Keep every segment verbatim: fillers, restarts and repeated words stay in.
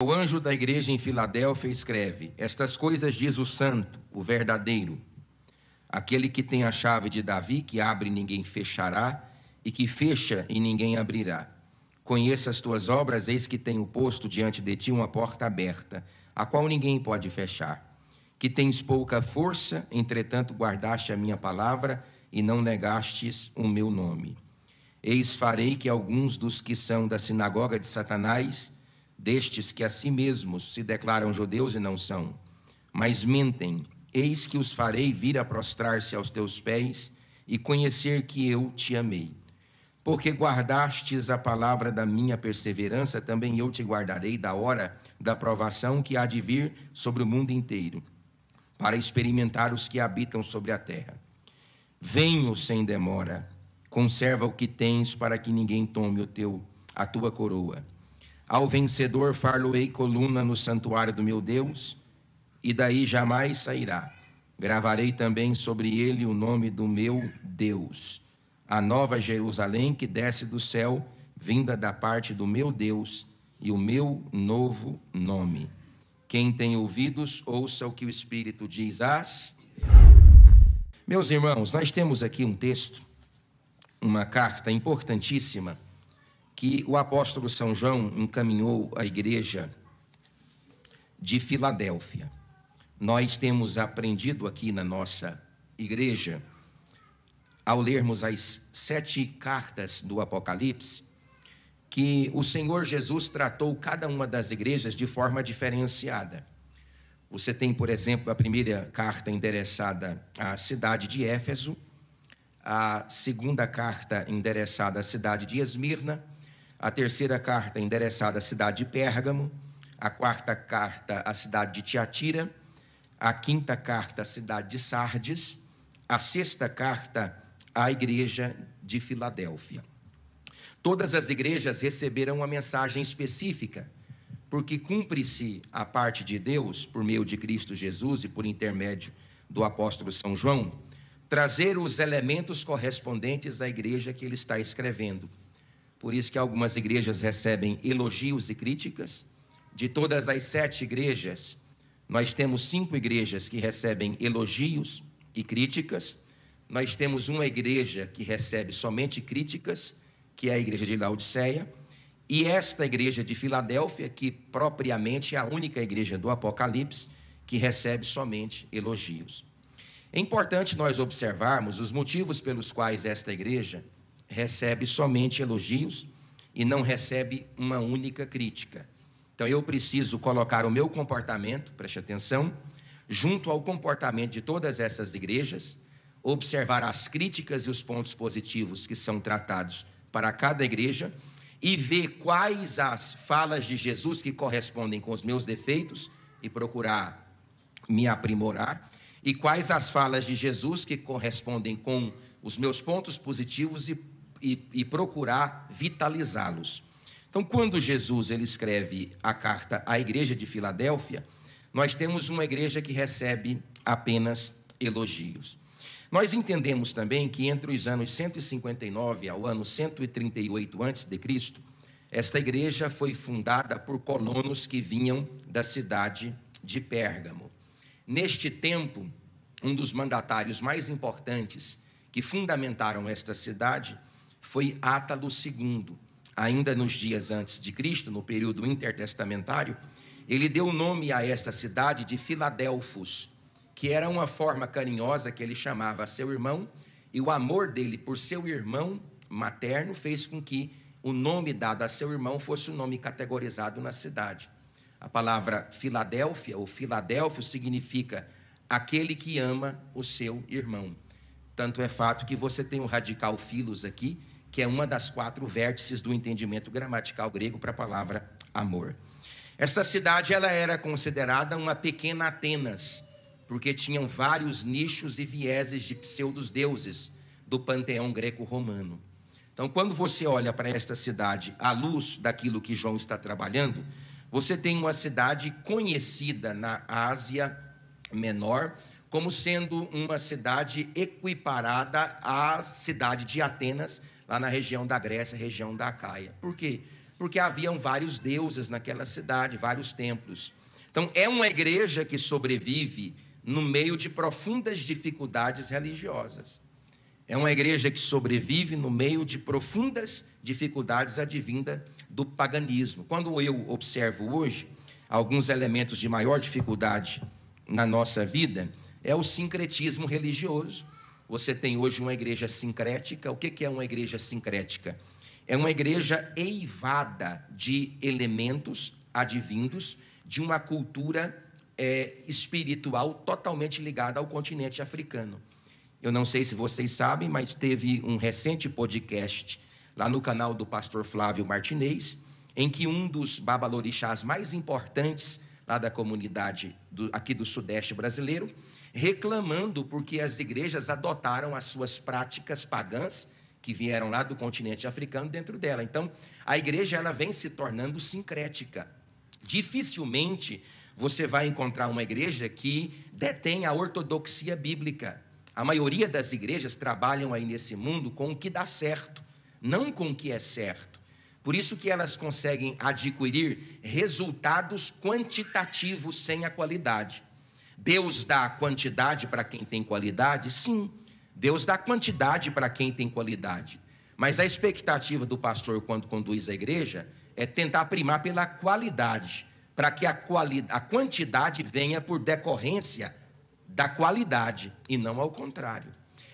O anjo da igreja em Filadélfia escreve: estas coisas diz o santo, o verdadeiro, aquele que tem a chave de Davi, que abre e ninguém fechará, e que fecha e ninguém abrirá. Conheça as tuas obras, eis que tenho posto diante de ti uma porta aberta, a qual ninguém pode fechar. Que tens pouca força, entretanto guardaste a minha palavra e não negastes o meu nome. Eis farei que alguns dos que são da sinagoga de Satanás, destes que a si mesmos se declaram judeus e não são, mas mentem, eis que os farei vir a prostrar-se aos teus pés e conhecer que eu te amei. Porque guardastes a palavra da minha perseverança, também eu te guardarei da hora da provação que há de vir sobre o mundo inteiro, para experimentar os que habitam sobre a terra. Venho sem demora, conserva o que tens para que ninguém tome o teu, a tua coroa. Ao vencedor far-lo-ei coluna no santuário do meu Deus, e daí jamais sairá. Gravarei também sobre ele o nome do meu Deus, a nova Jerusalém que desce do céu, vinda da parte do meu Deus, e o meu novo nome. Quem tem ouvidos, ouça o que o Espírito diz às... Meus irmãos, nós temos aqui um texto, uma carta importantíssima, que o apóstolo São João encaminhou à igreja de Filadélfia. Nós temos aprendido aqui na nossa igreja, ao lermos as sete cartas do Apocalipse, que o Senhor Jesus tratou cada uma das igrejas de forma diferenciada. Você tem, por exemplo, a primeira carta endereçada à cidade de Éfeso, a segunda carta endereçada à cidade de Esmirna, a terceira carta endereçada à cidade de Pérgamo, a quarta carta à cidade de Tiatira, a quinta carta à cidade de Sardes, a sexta carta à igreja de Filadélfia. Todas as igrejas receberam uma mensagem específica, porque cumpre-se a parte de Deus, por meio de Cristo Jesus e por intermédio do apóstolo São João, trazer os elementos correspondentes à igreja que ele está escrevendo. Por isso que algumas igrejas recebem elogios e críticas. De todas as sete igrejas, nós temos cinco igrejas que recebem elogios e críticas. Nós temos uma igreja que recebe somente críticas, que é a igreja de Laodiceia. E esta igreja de Filadélfia, que propriamente é a única igreja do Apocalipse, que recebe somente elogios. É importante nós observarmos os motivos pelos quais esta igreja recebe somente elogios e não recebe uma única crítica. Então, eu preciso colocar o meu comportamento, preste atenção, junto ao comportamento de todas essas igrejas, observar as críticas e os pontos positivos que são tratados para cada igreja e ver quais as falas de Jesus que correspondem com os meus defeitos e procurar me aprimorar, e quais as falas de Jesus que correspondem com os meus pontos positivos e E, e procurar vitalizá-los. Então, quando Jesus ele escreve a carta à igreja de Filadélfia, nós temos uma igreja que recebe apenas elogios. Nós entendemos também que entre os anos cento e cinquenta e nove ao ano cento e trinta e oito antes de Cristo, esta igreja foi fundada por colonos que vinham da cidade de Pérgamo. Neste tempo, um dos mandatários mais importantes que fundamentaram esta cidade foi Átalo segundo. Ainda nos dias antes de Cristo, no período intertestamentário, ele deu nome a esta cidade de Filadelfos, que era uma forma carinhosa que ele chamava a seu irmão, e o amor dele por seu irmão materno fez com que o nome dado a seu irmão fosse um nome categorizado na cidade. A palavra Filadélfia, ou Filadélfio, significa aquele que ama o seu irmão. Tanto é fato que você tem o radical filos aqui, que é uma das quatro vértices do entendimento gramatical grego para a palavra amor. Esta cidade ela era considerada uma pequena Atenas, porque tinham vários nichos e vieses de pseudos deuses do panteão greco-romano. Então, quando você olha para esta cidade à luz daquilo que João está trabalhando, você tem uma cidade conhecida na Ásia Menor como sendo uma cidade equiparada à cidade de Atenas, lá na região da Grécia, região da Acaia. Por quê? porque haviam vários deuses naquela cidade, vários templos. Então, é uma igreja que sobrevive no meio de profundas dificuldades religiosas. É uma igreja que sobrevive no meio de profundas dificuldades advindas do paganismo. Quando eu observo hoje alguns elementos de maior dificuldade na nossa vida, é o sincretismo religioso. Você tem hoje uma igreja sincrética. O que é uma igreja sincrética? É uma igreja eivada de elementos advindos de uma cultura é, espiritual totalmente ligada ao continente africano. Eu não sei se vocês sabem, mas teve um recente podcast lá no canal do pastor Flávio Martinez, em que um dos babalorixás mais importantes lá da comunidade do, aqui do Sudeste brasileiro, reclamando porque as igrejas adotaram as suas práticas pagãs, que vieram lá do continente africano, dentro dela. Então, a igreja ela vem se tornando sincrética. Dificilmente você vai encontrar uma igreja que detém a ortodoxia bíblica. A maioria das igrejas trabalham aí nesse mundo com o que dá certo, não com o que é certo. Por isso que elas conseguem adquirir resultados quantitativos sem a qualidade. Deus dá quantidade para quem tem qualidade? Sim, Deus dá quantidade para quem tem qualidade. Mas a expectativa do pastor quando conduz a igreja é tentar primar pela qualidade, para que a, quali- a quantidade venha por decorrência da qualidade e não ao contrário.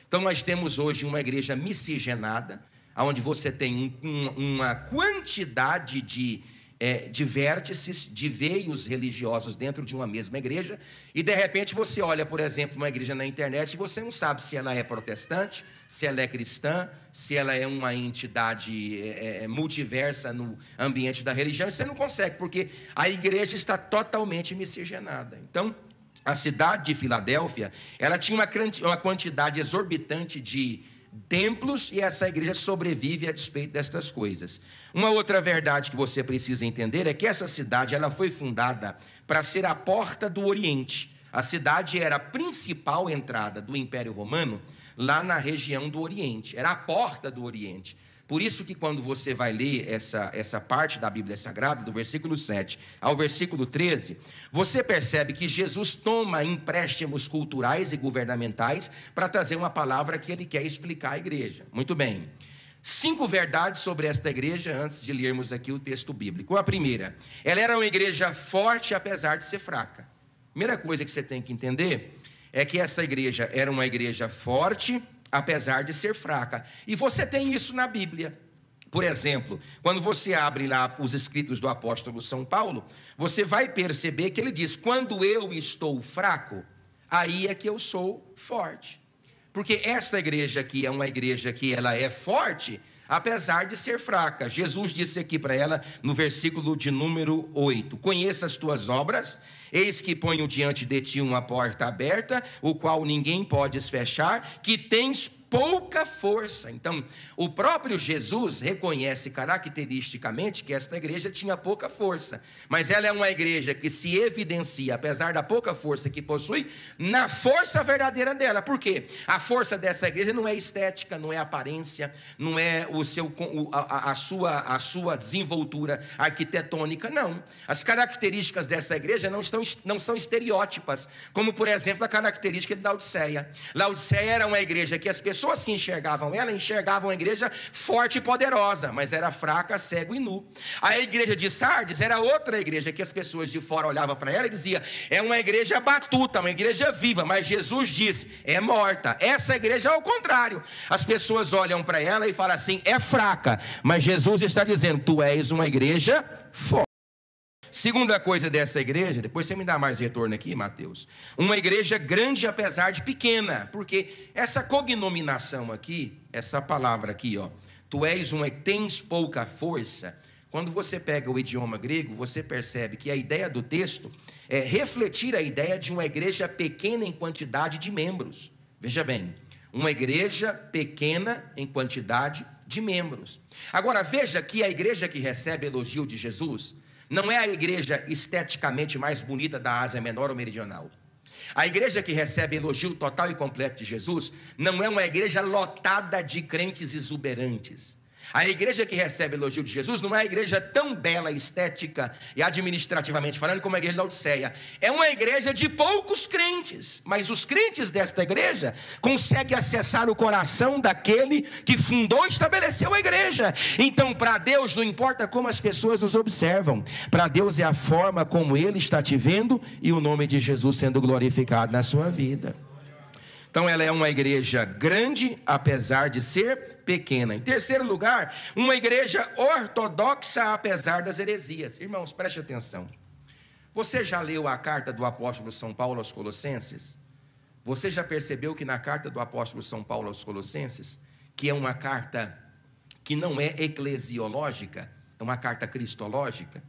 Então, nós temos hoje uma igreja miscigenada, onde você tem um, um, uma quantidade de, é, de vértices, de veios religiosos dentro de uma mesma igreja, e, de repente, você olha, por exemplo, uma igreja na internet e você não sabe se ela é protestante, se ela é cristã, se ela é uma entidade é, multiversa no ambiente da religião, você não consegue, porque a igreja está totalmente miscigenada. Então, a cidade de Filadélfia, ela tinha uma quantidade exorbitante de templos e essa igreja sobrevive a despeito destas coisas. Uma outra verdade que você precisa entender é que essa cidade ela foi fundada para ser a porta do Oriente. A cidade era a principal entrada do Império Romano lá na região do Oriente, era a porta do Oriente. Por isso que quando você vai ler essa, essa parte da Bíblia Sagrada, do versículo sete ao versículo treze, você percebe que Jesus toma empréstimos culturais e governamentais para trazer uma palavra que ele quer explicar à igreja. Muito bem. Cinco verdades sobre esta igreja, antes de lermos aqui o texto bíblico. A primeira, ela era uma igreja forte apesar de ser fraca. A primeira coisa que você tem que entender é que essa igreja era uma igreja forte, apesar de ser fraca. E você tem isso na Bíblia. Por exemplo, quando você abre lá os escritos do apóstolo São Paulo, você vai perceber que ele diz, quando eu estou fraco, aí é que eu sou forte. Porque esta igreja aqui é uma igreja que ela é forte, apesar de ser fraca. Jesus disse aqui para ela, no versículo de número oito, conheça as tuas obras, eis que ponho diante de ti uma porta aberta, o qual ninguém pode fechar, que tens pouca força. Então, o próprio Jesus reconhece caracteristicamente que esta igreja tinha pouca força, mas ela é uma igreja que se evidencia, apesar da pouca força que possui, na força verdadeira dela. Por quê? A força dessa igreja não é estética, não é aparência, não é o seu, a, a, sua, a sua desenvoltura arquitetônica, não. As características dessa igreja não, estão, não são estereótipas, como, por exemplo, a característica de Laodiceia. Laodiceia era uma igreja que as pessoas Pessoas que enxergavam ela, enxergavam a igreja forte e poderosa, mas era fraca, cego e nu. A igreja de Sardes era outra igreja que as pessoas de fora olhavam para ela e diziam, é uma igreja batuta, uma igreja viva, mas Jesus disse, é morta. Essa igreja é ao contrário. As pessoas olham para ela e falam assim, é fraca, mas Jesus está dizendo, tu és uma igreja forte. Segunda coisa dessa igreja, depois você me dá mais retorno aqui, Mateus. Uma igreja grande apesar de pequena, porque essa cognominação aqui, essa palavra aqui, ó, tu és uma, tens pouca força. Quando você pega o idioma grego, você percebe que a ideia do texto é refletir a ideia de uma igreja pequena em quantidade de membros. Veja bem, uma igreja pequena em quantidade de membros. Agora, veja que a igreja que recebe elogio de Jesus não é a igreja esteticamente mais bonita da Ásia Menor ou Meridional. A igreja que recebe elogio total e completo de Jesus não é uma igreja lotada de crentes exuberantes. A igreja que recebe elogio de Jesus não é uma igreja tão bela, estética e administrativamente falando como a igreja de Laodiceia. É uma igreja de poucos crentes, mas os crentes desta igreja conseguem acessar o coração daquele que fundou e estabeleceu a igreja. Então, para Deus não importa como as pessoas nos observam, para Deus é a forma como Ele está te vendo e o nome de Jesus sendo glorificado na sua vida. Então ela é uma igreja grande, apesar de ser pequena. Em terceiro lugar, uma igreja ortodoxa, apesar das heresias. Irmãos, preste atenção. Você já leu a carta do apóstolo São Paulo aos Colossenses? Você já percebeu que na carta do apóstolo São Paulo aos Colossenses, que é uma carta que não é eclesiológica, é uma carta cristológica?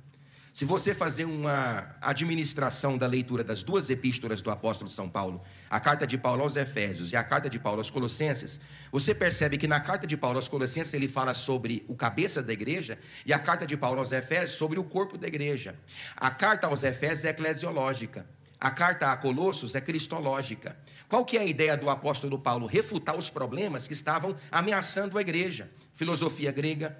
Se você fazer uma administração da leitura das duas epístolas do apóstolo São Paulo, a carta de Paulo aos Efésios e a carta de Paulo aos Colossenses, você percebe que na carta de Paulo aos Colossenses ele fala sobre o cabeça da igreja e a carta de Paulo aos Efésios sobre o corpo da igreja. A carta aos Efésios é eclesiológica, a carta a Colossos é cristológica. Qual que é a ideia do apóstolo Paulo? Refutar os problemas que estavam ameaçando a igreja. Filosofia grega,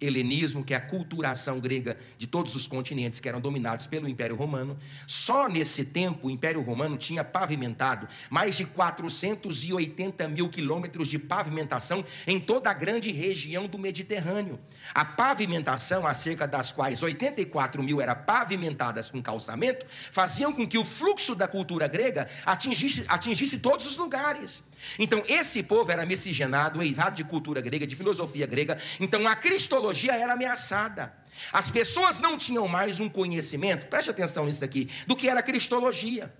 helenismo, que é a culturação grega de todos os continentes que eram dominados pelo Império Romano. Só nesse tempo o Império Romano tinha pavimentado mais de quatrocentos e oitenta mil quilômetros de pavimentação em toda a grande região do Mediterrâneo. A pavimentação, acerca das quais oitenta e quatro mil eram pavimentadas com calçamento, faziam com que o fluxo da cultura grega atingisse, atingisse todos os lugares. Então esse povo era miscigenado, eirado de cultura grega, de filosofia grega. Então a cristologia era ameaçada. As pessoas não tinham mais um conhecimento, preste atenção nisso aqui, do que era cristologia.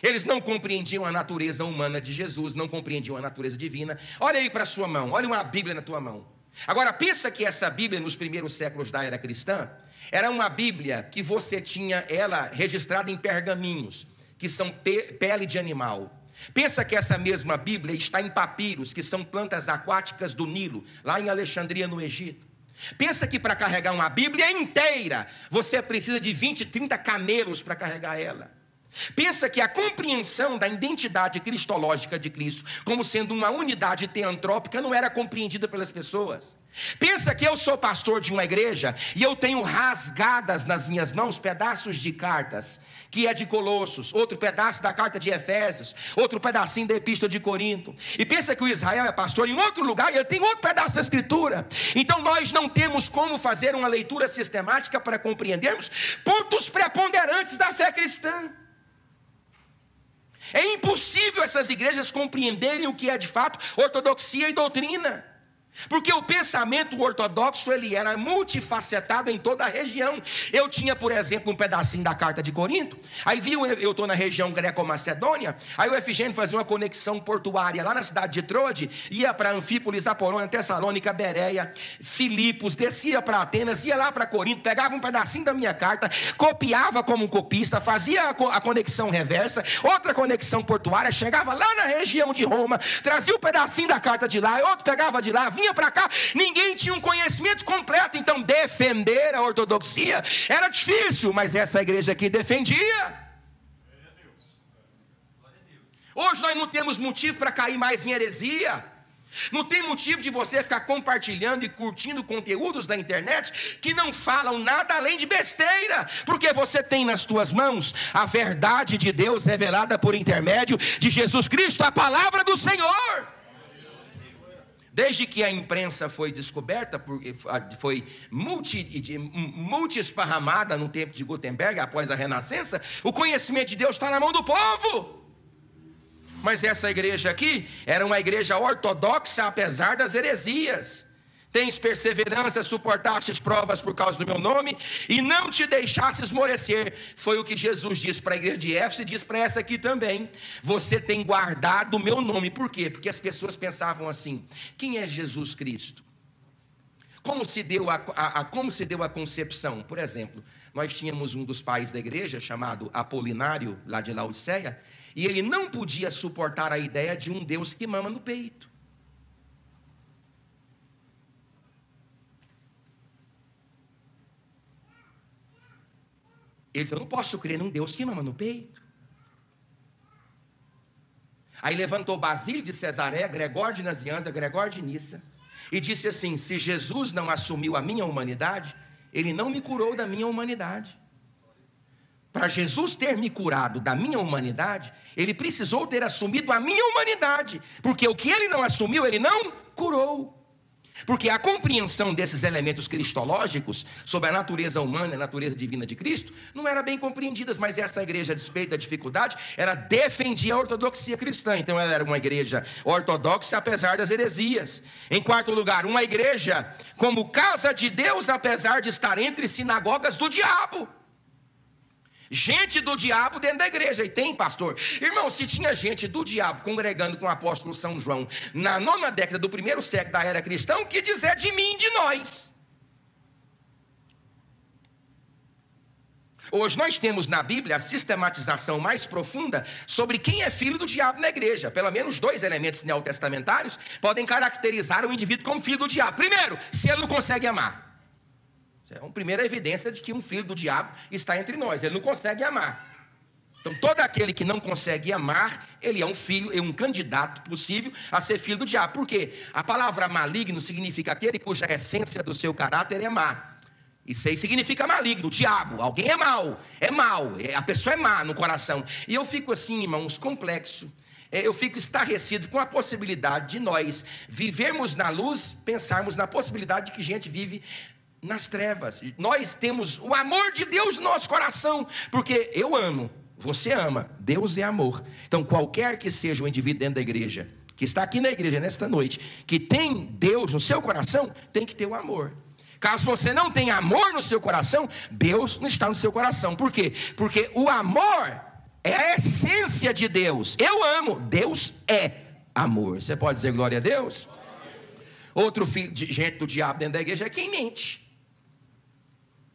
Eles não compreendiam a natureza humana de Jesus, não compreendiam a natureza divina. Olha aí para a sua mão, olha uma Bíblia na tua mão. Agora pensa que essa Bíblia nos primeiros séculos da era cristã era uma Bíblia que você tinha ela registrada em pergaminhos, que são pele de animal. Pensa que essa mesma Bíblia está em papiros, que são plantas aquáticas do Nilo, lá em Alexandria, no Egito. Pensa que para carregar uma Bíblia inteira, você precisa de vinte, trinta camelos para carregar ela. Pensa que a compreensão da identidade cristológica de Cristo, como sendo uma unidade teantrópica, não era compreendida pelas pessoas. Pensa que eu sou pastor de uma igreja e eu tenho rasgadas nas minhas mãos pedaços de cartas, que é de Colossos, outro pedaço da carta de Efésios, outro pedacinho da epístola de Corinto. E pensa que o Israel é pastor em outro lugar e ele tem outro pedaço da escritura. Então nós não temos como fazer uma leitura sistemática para compreendermos pontos preponderantes da fé cristã. É impossível essas igrejas compreenderem o que é de fato ortodoxia e doutrina. Porque o pensamento ortodoxo, ele era multifacetado em toda a região. Eu tinha, por exemplo, um pedacinho da carta de Corinto. Aí vi, eu estou na região greco-macedônia. Aí o Efigênio fazia uma conexão portuária lá na cidade de Trode, ia para Anfípolis, Apolônia, Tessalônica, Bereia, Filipos, descia para Atenas, ia lá para Corinto, pegava um pedacinho da minha carta, copiava como um copista, fazia a conexão reversa, outra conexão portuária, chegava lá na região de Roma, trazia um pedacinho da carta de lá, outro pegava de lá, vinha para cá. Ninguém tinha um conhecimento completo. Então defender a ortodoxia era difícil, mas essa igreja aqui defendia. Hoje nós não temos motivo para cair mais em heresia. Não tem motivo de você ficar compartilhando e curtindo conteúdos da internet que não falam nada além de besteira, porque você tem nas suas mãos a verdade de Deus revelada por intermédio de Jesus Cristo, a palavra do Senhor. Desde que a imprensa foi descoberta, porque foi multi, multi esparramada no tempo de Gutenberg, após a Renascença, o conhecimento de Deus está na mão do povo. Mas essa igreja aqui era uma igreja ortodoxa, apesar das heresias. Tens perseverança, suportastes provas por causa do meu nome e não te deixaste esmorecer. Foi o que Jesus disse para a igreja de Éfeso e disse para essa aqui também. Você tem guardado o meu nome. Por quê? Porque as pessoas pensavam assim: quem é Jesus Cristo? Como se deu a, a, a, como se deu a concepção? Por exemplo, nós tínhamos um dos pais da igreja chamado Apolinário, lá de Laodiceia, e ele não podia suportar a ideia de um Deus que mama no peito. Ele disse: eu não posso crer num Deus que mama no peito. Aí levantou Basílio de Cesaré, Gregor de Nazianza, Gregor de Niça. e disse assim: se Jesus não assumiu a minha humanidade, ele não me curou da minha humanidade. Para Jesus ter me curado da minha humanidade, ele precisou ter assumido a minha humanidade, porque o que ele não assumiu, ele não curou. Porque a compreensão desses elementos cristológicos sobre a natureza humana e a natureza divina de Cristo não era bem compreendidas, mas essa igreja, a despeito da dificuldade, ela defendia a ortodoxia cristã. Então ela era uma igreja ortodoxa apesar das heresias. Em quarto lugar, uma igreja como casa de Deus, apesar de estar entre sinagogas do diabo. Gente do diabo dentro da igreja, e tem, pastor. Irmão, se tinha gente do diabo congregando com o apóstolo São João na nona década do primeiro século da era cristã, o que dizer de mim e de nós? Hoje nós temos na Bíblia a sistematização mais profunda sobre quem é filho do diabo na igreja. Pelo menos dois elementos neotestamentários podem caracterizar um indivíduo como filho do diabo. Primeiro, se ele não consegue amar. É uma primeira evidência de que um filho do diabo está entre nós. Ele não consegue amar. Então, todo aquele que não consegue amar, ele é um filho, é um candidato possível a ser filho do diabo. Por quê? A palavra maligno significa aquele cuja essência do seu caráter é má. Isso aí significa maligno, diabo. Alguém é mau, é mau. A pessoa é má no coração. E eu fico assim, irmãos, complexo. Eu fico estarrecido com a possibilidade de nós vivermos na luz, pensarmos na possibilidade de que gente vive nas trevas. Nós temos o amor de Deus no nosso coração, porque eu amo, você ama, Deus é amor. Então, qualquer que seja o indivíduo dentro da igreja, que está aqui na igreja nesta noite, que tem Deus no seu coração, tem que ter o amor. Caso você não tenha amor no seu coração, Deus não está no seu coração. Por quê? Porque o amor é a essência de Deus. Eu amo, Deus é amor. Você pode dizer glória a Deus? Outro filho de gente do diabo dentro da igreja é quem mente.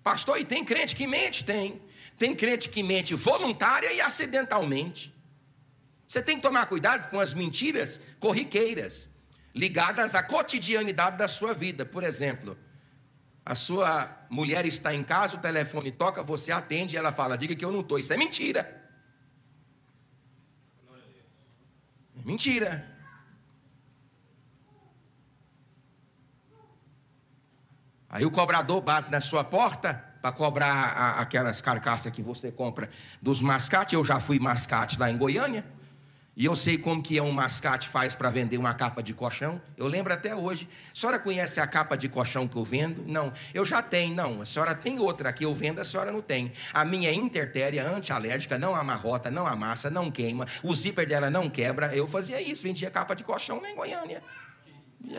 Pastor, e tem crente que mente? Tem. Tem crente que mente voluntária e acidentalmente. Você tem que tomar cuidado com as mentiras corriqueiras, ligadas à cotidianidade da sua vida. Por exemplo, a sua mulher está em casa, o telefone toca, você atende e ela fala: diga que eu não estou. Isso é mentira. É mentira. Aí o cobrador bate na sua porta para cobrar a, aquelas carcaças que você compra dos mascates. Eu já fui mascate lá em Goiânia, e eu sei como que é um mascate faz para vender uma capa de colchão. Eu lembro até hoje. A senhora conhece a capa de colchão que eu vendo? Não. Eu já tenho. Não. A senhora tem outra que eu vendo, a senhora não tem. A minha é intertéria, antialérgica, não amarrota, não amassa, não queima. O zíper dela não quebra. Eu fazia isso, vendia capa de colchão lá em Goiânia.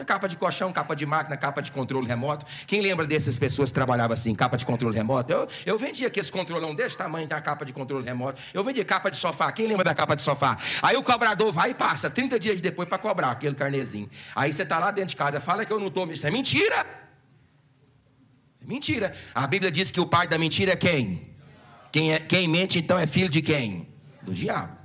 Capa de colchão, capa de máquina, capa de controle remoto. Quem lembra dessas pessoas que trabalhavam assim, capa de controle remoto? Eu, eu vendia aqui esse controlão desse tamanho, da capa de controle remoto. Eu vendia capa de sofá. Quem lembra da capa de sofá? Aí o cobrador vai e passa trinta dias depois para cobrar aquele carnezinho. Aí você está lá dentro de casa, fala que eu não estou. Isso é mentira. É mentira. A Bíblia diz que o pai da mentira é quem? Quem, é, quem mente, então, é filho de quem? Do diabo.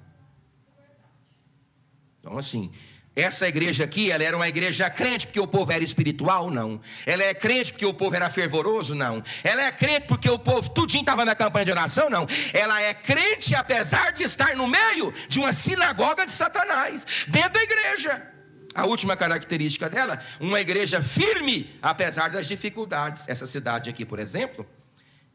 Então, assim, essa igreja aqui, ela era uma igreja crente porque o povo era espiritual? Não. Ela é crente porque o povo era fervoroso? Não. Ela é crente porque o povo tudinho estava na campanha de oração? Não. Ela é crente apesar de estar no meio de uma sinagoga de Satanás, dentro da igreja. A última característica dela, uma igreja firme apesar das dificuldades. Essa cidade aqui, por exemplo,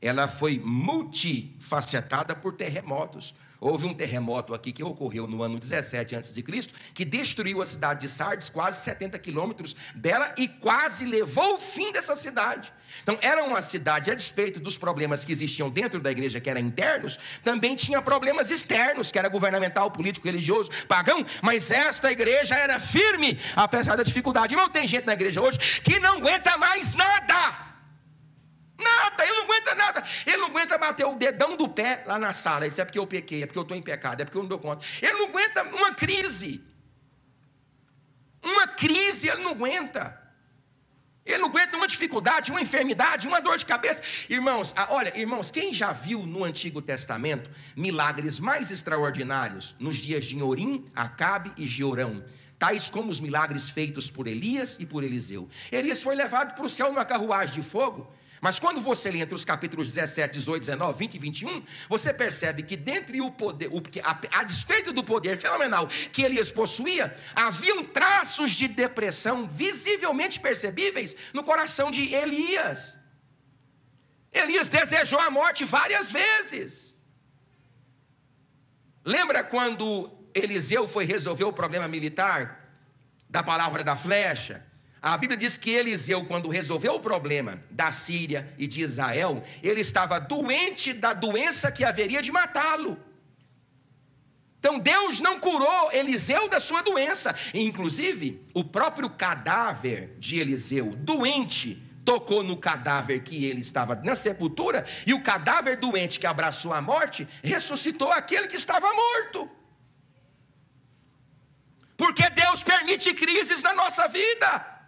ela foi multifacetada por terremotos. Houve um terremoto aqui que ocorreu no ano dezessete antes de Cristo, que destruiu a cidade de Sardes, quase setenta quilômetros dela, e quase levou o fim dessa cidade. Então, era uma cidade, a despeito dos problemas que existiam dentro da igreja, que eram internos, também tinha problemas externos, que era governamental, político, religioso, pagão, mas esta igreja era firme, apesar da dificuldade. Irmão, tem gente na igreja hoje que não aguenta mais nada. Nada, ele não aguenta nada. Ele não aguenta bater o dedão do pé lá na sala. Isso é porque eu pequei, é porque eu estou em pecado, é porque eu não dou conta. Ele não aguenta uma crise. Uma crise ele não aguenta. Ele não aguenta uma dificuldade, uma enfermidade, uma dor de cabeça. Irmãos, olha, irmãos, quem já viu no Antigo Testamento milagres mais extraordinários nos dias de Orim, Acabe e Jeorão? Tais como os milagres feitos por Elias e por Eliseu. Elias foi levado para o céu numa carruagem de fogo, Mas quando você lê entre os capítulos dezessete, dezoito, dezenove, vinte e vinte e um, você percebe que dentre o poder, o, a, a despeito do poder fenomenal que Elias possuía, haviam traços de depressão visivelmente percebíveis no coração de Elias. Elias desejou a morte várias vezes. Lembra quando Eliseu foi resolver o problema militar da palavra da flecha? A Bíblia diz que Eliseu, quando resolveu o problema da Síria e de Israel, ele estava doente da doença que haveria de matá-lo. Então Deus não curou Eliseu da sua doença. Inclusive, o próprio cadáver de Eliseu, doente, tocou no cadáver que ele estava na sepultura, e o cadáver doente que abraçou a morte, ressuscitou aquele que estava morto. Porque Deus permite crises na nossa vida.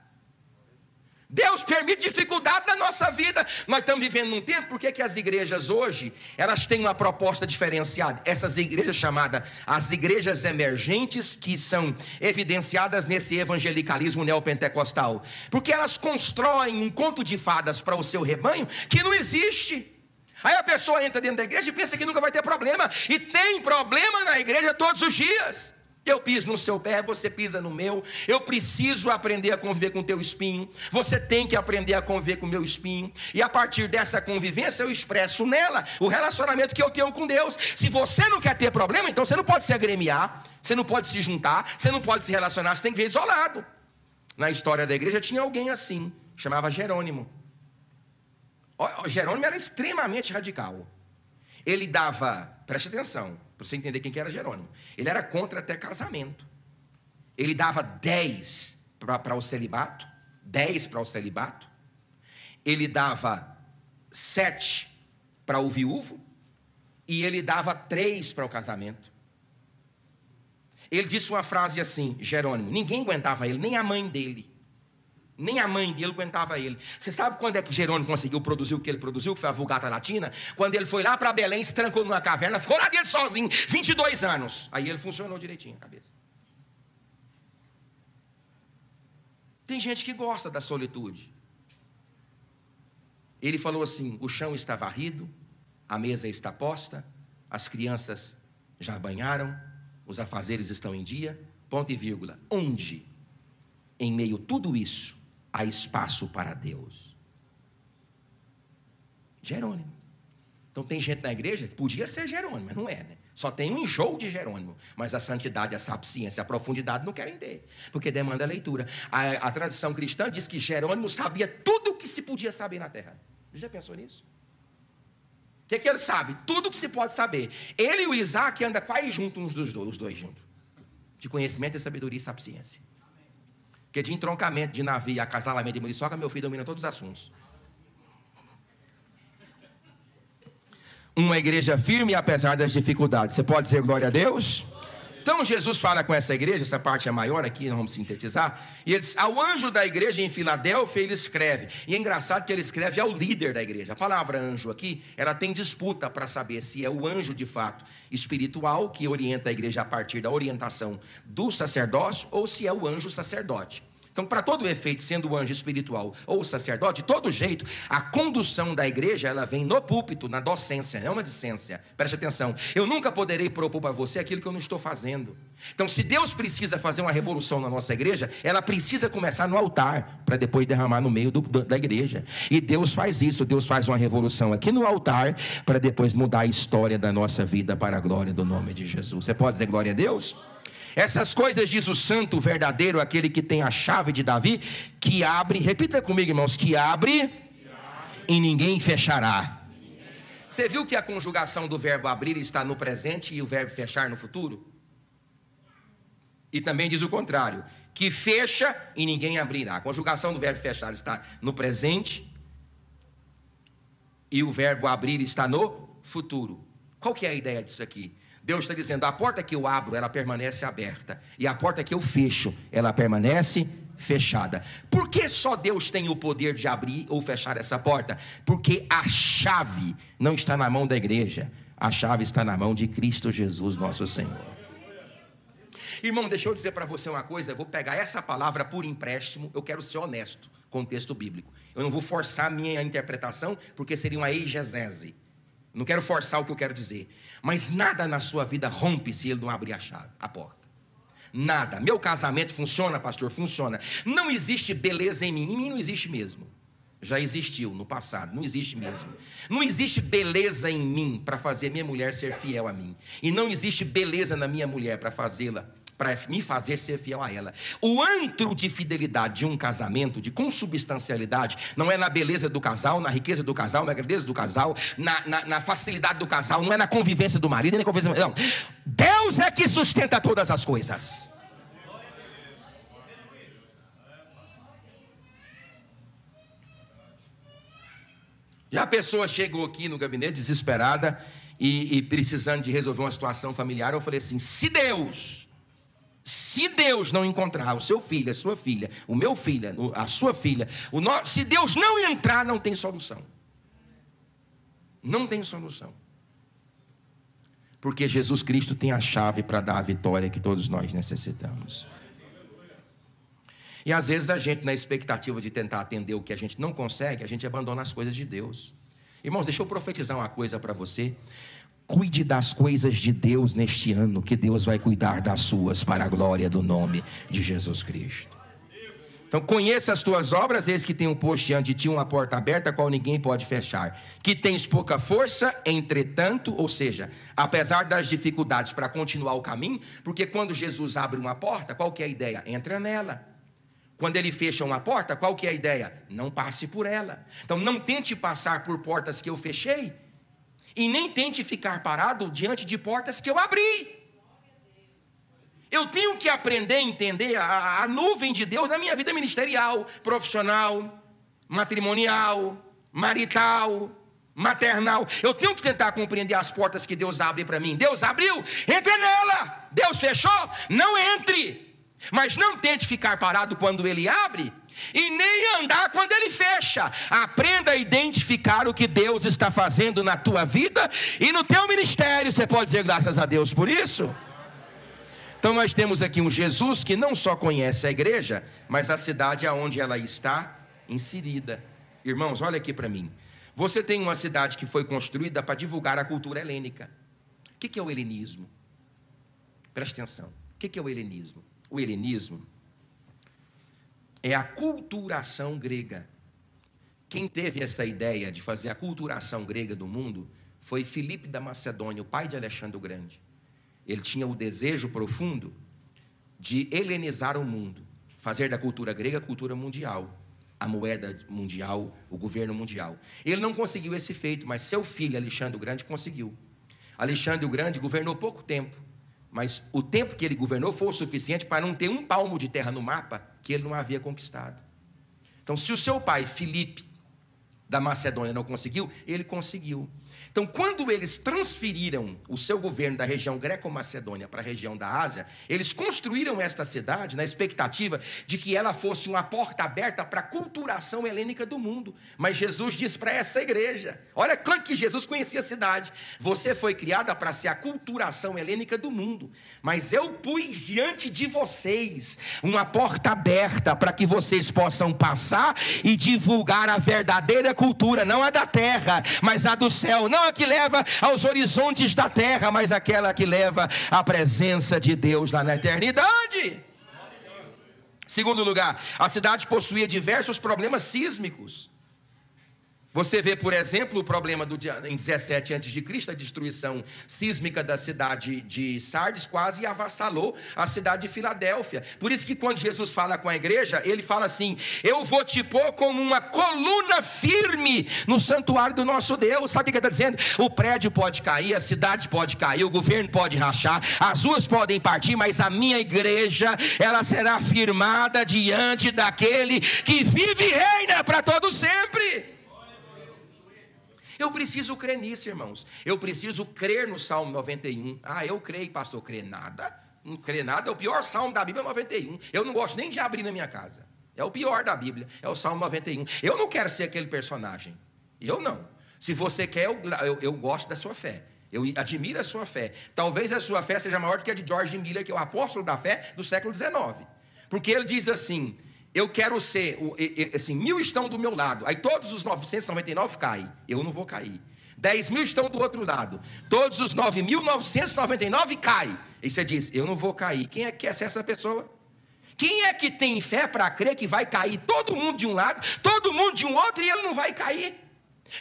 Deus permite dificuldade na nossa vida. Nós estamos vivendo num tempo, por que as igrejas hoje, elas têm uma proposta diferenciada? Essas igrejas chamadas, as igrejas emergentes, que são evidenciadas nesse evangelicalismo neopentecostal, porque elas constroem um conto de fadas para o seu rebanho, que não existe. Aí a pessoa entra dentro da igreja e pensa que nunca vai ter problema, e tem problema na igreja todos os dias. Eu piso no seu pé, você pisa no meu. Eu preciso aprender a conviver com o teu espinho. Você tem que aprender a conviver com o meu espinho. E a partir dessa convivência, eu expresso nela o relacionamento que eu tenho com Deus. Se você não quer ter problema, então você não pode se agremiar, você não pode se juntar, você não pode se relacionar, você tem que viver isolado. Na história da igreja tinha alguém assim, chamava Jerônimo. O Jerônimo era extremamente radical. Ele dava, preste atenção, para você entender quem que era Jerônimo. Ele era contra até casamento. Ele dava dez para o celibato, dez para o celibato. Ele dava sete para o viúvo e ele dava três para o casamento. Ele disse uma frase assim, Jerônimo, ninguém aguentava ele, nem a mãe dele. Nem a mãe dele aguentava ele. Você sabe quando é que Jerônimo conseguiu produzir o que ele produziu, que foi a Vulgata Latina? Quando ele foi lá para Belém, se trancou numa caverna, ficou lá dentro sozinho, vinte e dois anos. Aí ele funcionou direitinho a cabeça. Tem gente que gosta da solitude. Ele falou assim, o chão está varrido, a mesa está posta, as crianças já banharam, os afazeres estão em dia, ponto e vírgula. Onde, em meio a tudo isso, há espaço para Deus? Jerônimo. Então tem gente na igreja que podia ser Jerônimo, mas não é, né? Só tem um enjoo de Jerônimo, mas a santidade, a sapciência, a profundidade não querem ter, porque demanda leitura. A, a tradição cristã diz que Jerônimo sabia tudo o que se podia saber na terra. Você já pensou nisso? O que é que ele sabe? Tudo o que se pode saber. Ele e o Isaac andam quase juntos, uns dos dois, os dois juntos. De conhecimento, de sabedoria e sapciência. Porque de entroncamento, de navio, acasalamento de muriçoca, meu filho domina todos os assuntos. Uma igreja firme, apesar das dificuldades. Você pode dizer glória a Deus? Então Jesus fala com essa igreja, essa parte é maior aqui, nós vamos sintetizar. E ele diz, ao anjo da igreja em Filadélfia, ele escreve. E é engraçado que ele escreve ao líder da igreja. A palavra anjo aqui, ela tem disputa para saber se é o anjo de fato espiritual, que orienta a igreja a partir da orientação do sacerdócio, ou se é o anjo sacerdote. Então, para todo efeito, sendo o anjo espiritual ou sacerdote, de todo jeito, a condução da igreja, ela vem no púlpito, na docência, não na discência. Preste atenção, eu nunca poderei propor para você aquilo que eu não estou fazendo. Então, se Deus precisa fazer uma revolução na nossa igreja, ela precisa começar no altar, para depois derramar no meio do, da igreja. E Deus faz isso, Deus faz uma revolução aqui no altar, para depois mudar a história da nossa vida para a glória do nome de Jesus. Você pode dizer glória a Deus? Essas coisas diz o santo verdadeiro, aquele que tem a chave de Davi, que abre, repita comigo, irmãos, que abre, que abre. E ninguém fechará. Ninguém. Você viu que a conjugação do verbo abrir está no presente e o verbo fechar no futuro? E também diz o contrário, que fecha e ninguém abrirá. A conjugação do verbo fechar está no presente e o verbo abrir está no futuro. Qual que é a ideia disso aqui? Deus está dizendo, a porta que eu abro, ela permanece aberta. E a porta que eu fecho, ela permanece fechada. Por que só Deus tem o poder de abrir ou fechar essa porta? Porque a chave não está na mão da igreja. A chave está na mão de Cristo Jesus, nosso Senhor. Irmão, deixa eu dizer para você uma coisa. Eu vou pegar essa palavra por empréstimo. Eu quero ser honesto. contexto bíblico. Eu não vou forçar a minha interpretação, porque seria uma exegese. Não quero forçar o que eu quero dizer. Mas nada na sua vida rompe se ele não abrir a chave, a porta. Nada. Meu casamento funciona, pastor? Funciona. Não existe beleza em mim. Em mim não existe mesmo. Já existiu no passado, não existe mesmo. Não existe beleza em mim para fazer minha mulher ser fiel a mim. E não existe beleza na minha mulher para fazê-la, para me fazer ser fiel a ela. O antro de fidelidade de um casamento, de consubstancialidade, não é na beleza do casal, na riqueza do casal, na grandeza do casal, na, na, na facilidade do casal, não é na convivência do marido, nem na convivência do marido. Não. Deus é que sustenta todas as coisas. Já a pessoa chegou aqui no gabinete desesperada e, e precisando de resolver uma situação familiar, eu falei assim, se Deus, se Deus não encontrar o seu filho, a sua filha, o meu filho, a sua filha, o no... se Deus não entrar, não tem solução. Não tem solução. Porque Jesus Cristo tem a chave para dar a vitória que todos nós necessitamos. E às vezes a gente, na expectativa de tentar atender o que a gente não consegue, a gente abandona as coisas de Deus. Irmãos, deixa eu profetizar uma coisa para você. Cuide das coisas de Deus neste ano, que Deus vai cuidar das suas para a glória do nome de Jesus Cristo. Então, conheça as tuas obras, eis que tem um posto diante de ti, uma porta aberta, a qual ninguém pode fechar. Que tens pouca força, entretanto, ou seja, apesar das dificuldades para continuar o caminho, porque quando Jesus abre uma porta, qual que é a ideia? Entra nela. Quando ele fecha uma porta, qual que é a ideia? Não passe por ela. Então, não tente passar por portas que eu fechei e nem tente ficar parado diante de portas que eu abri. Eu tenho que aprender a entender a, a nuvem de Deus na minha vida ministerial, profissional, matrimonial, marital, maternal. Eu tenho que tentar compreender as portas que Deus abre para mim. Deus abriu, entra nela. Deus fechou, não entre. Mas não tente ficar parado quando ele abre e nem andar quando ele fecha. Aprenda a identificar o que Deus está fazendo na tua vida e no teu ministério. Você pode dizer graças a Deus por isso? Então nós temos aqui um Jesus que não só conhece a igreja, mas a cidade aonde ela está inserida. Irmãos, olha aqui para mim. Você tem uma cidade que foi construída para divulgar a cultura helênica. O que é o helenismo? Presta atenção. O que é o helenismo? O helenismo é a culturação grega. Quem teve essa ideia de fazer a culturação grega do mundo foi Felipe da Macedônia, o pai de Alexandre o Grande. Ele tinha o desejo profundo de helenizar o mundo, fazer da cultura grega a cultura mundial, a moeda mundial, o governo mundial. Ele não conseguiu esse feito, mas seu filho, Alexandre o Grande, conseguiu. Alexandre o Grande governou pouco tempo, mas o tempo que ele governou foi o suficiente para não ter um palmo de terra no mapa que ele não havia conquistado. Então, se o seu pai, Filipe, da Macedônia, não conseguiu, ele conseguiu. Então, quando eles transferiram o seu governo da região greco-macedônia para a região da Ásia, eles construíram esta cidade na expectativa de que ela fosse uma porta aberta para a culturação helênica do mundo. Mas Jesus disse para essa igreja, olha claro que Jesus conhecia a cidade, você foi criada para ser a culturação helênica do mundo, mas eu pus diante de vocês uma porta aberta para que vocês possam passar e divulgar a verdadeira cultura, não a da terra, mas a do céu, não a que leva aos horizontes da terra, mas aquela que leva à presença de Deus lá na eternidade. Segundo lugar, a cidade possuía diversos problemas sísmicos. Você vê, por exemplo, o problema do dia, em dezessete antes de Cristo, a destruição sísmica da cidade de Sardes quase avassalou a cidade de Filadélfia. Por isso que quando Jesus fala com a igreja, ele fala assim, eu vou te pôr como uma coluna firme no santuário do nosso Deus. Sabe o que ele está dizendo? O prédio pode cair, a cidade pode cair, o governo pode rachar, as ruas podem partir, mas a minha igreja, ela será firmada diante daquele que vive e reina para todo sempre. Eu preciso crer nisso, irmãos. Eu preciso crer no Salmo noventa e um. Ah, eu creio, pastor. Crer nada? Não crer nada. É o pior Salmo da Bíblia, é o noventa e um. Eu não gosto nem de abrir na minha casa. É o pior da Bíblia. É o Salmo noventa e um. Eu não quero ser aquele personagem. Eu não. Se você quer, eu, eu, eu gosto da sua fé. Eu admiro a sua fé. Talvez a sua fé seja maior do que a de George Miller, que é o apóstolo da fé do século dezenove. Porque ele diz assim... eu quero ser, assim, mil estão do meu lado, aí todos os novecentos e noventa e nove caem, eu não vou cair. dez mil estão do outro lado, todos os nove mil novecentos e noventa e nove caem. E você diz, eu não vou cair. Quem é que é essa pessoa? Quem é que tem fé para crer que vai cair todo mundo de um lado, todo mundo de um outro, e ele não vai cair?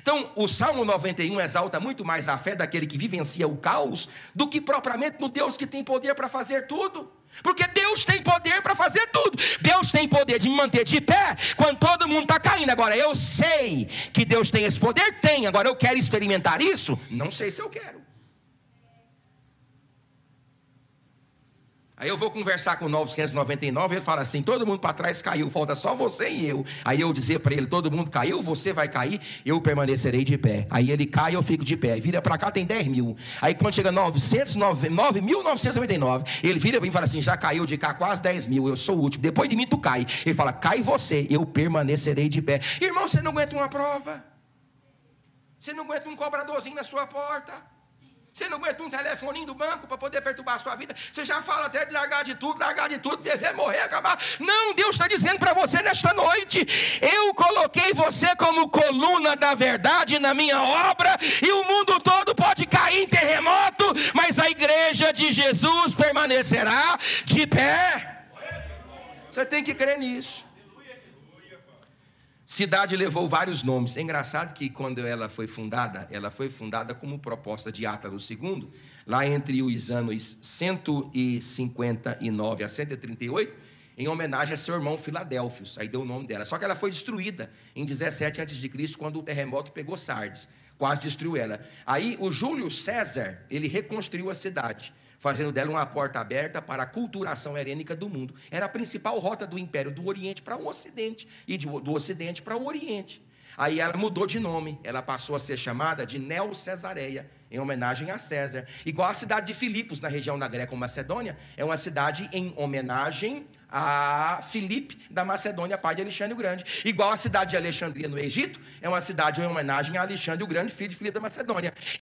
Então, o Salmo noventa e um exalta muito mais a fé daquele que vivencia o caos do que propriamente no Deus que tem poder para fazer tudo. Porque Deus tem poder para fazer tudo. Deus tem poder de me manter de pé quando todo mundo está caindo. Agora, eu sei que Deus tem esse poder? Tem. Agora, eu quero experimentar isso? Não sei se eu quero. Aí eu vou conversar com o novecentos e noventa e nove, ele fala assim, todo mundo para trás caiu, falta só você e eu. Aí eu dizer para ele, todo mundo caiu, você vai cair, eu permanecerei de pé. Aí ele cai, eu fico de pé. Vira para cá, tem dez mil. Aí quando chega nove mil novecentos e noventa e nove, ele vira para mim e fala assim, já caiu de cá quase dez mil, eu sou o último. Depois de mim tu cai. Ele fala, cai você, eu permanecerei de pé. Irmão, você não aguenta uma prova. Você não aguenta um cobradorzinho na sua porta. Você não aguenta um telefoninho do banco para poder perturbar a sua vida. Você já fala até de largar de tudo, largar de tudo, viver, morrer, acabar. Não, Deus está dizendo para você nesta noite, eu coloquei você como coluna da verdade na minha obra, e o mundo todo pode cair em terremoto, mas a igreja de Jesus permanecerá de pé. Você tem que crer nisso. Cidade levou vários nomes. É engraçado que quando ela foi fundada, ela foi fundada como proposta de Átalo segundo, lá entre os anos cento e cinquenta e nove a cento e trinta e oito, em homenagem a seu irmão Filadélfios, aí deu o nome dela. Só que ela foi destruída em dezessete antes de Cristo, quando o terremoto pegou Sardes, quase destruiu ela. Aí o Júlio César, ele reconstruiu a cidade, fazendo dela uma porta aberta para a culturação helênica do mundo. Era a principal rota do Império do Oriente para o Ocidente, e de, do Ocidente para o Oriente. Aí ela mudou de nome, ela passou a ser chamada de Neo-Cesareia, em homenagem a César. Igual a cidade de Filipos, na região da Greco-Macedônia, é uma cidade em homenagem a Felipe da Macedônia, pai de Alexandre o Grande. Igual a cidade de Alexandria, no Egito, é uma cidade em homenagem a Alexandre o Grande, filho de Filipe da Macedônia.